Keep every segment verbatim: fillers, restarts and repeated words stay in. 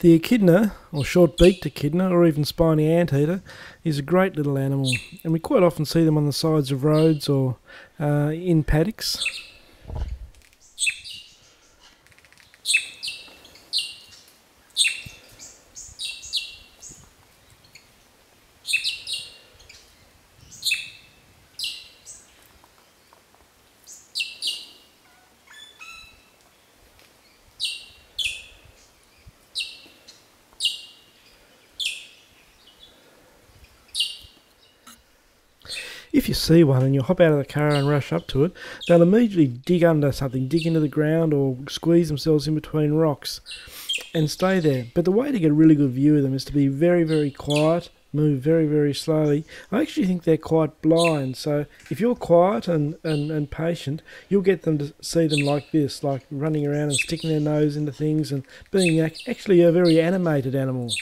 The echidna, or short-beaked echidna, or even spiny anteater, is a great little animal, and we quite often see them on the sides of roads or uh, in paddocks. If you see one and you hop out of the car and rush up to it, they'll immediately dig under something, dig into the ground or squeeze themselves in between rocks and stay there. But the way to get a really good view of them is to be very, very quiet, move very, very slowly. I actually think they're quite blind, so if you're quiet and, and, and patient, you'll get them to see them like this, like running around and sticking their nose into things and being actually a very animated animal.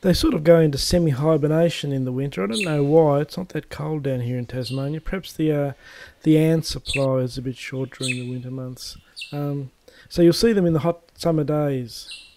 They sort of go into semi-hibernation in the winter. I don't know why. It's not that cold down here in Tasmania. Perhaps the uh, the ant supply is a bit short during the winter months. Um, so you'll see them in the hot summer days.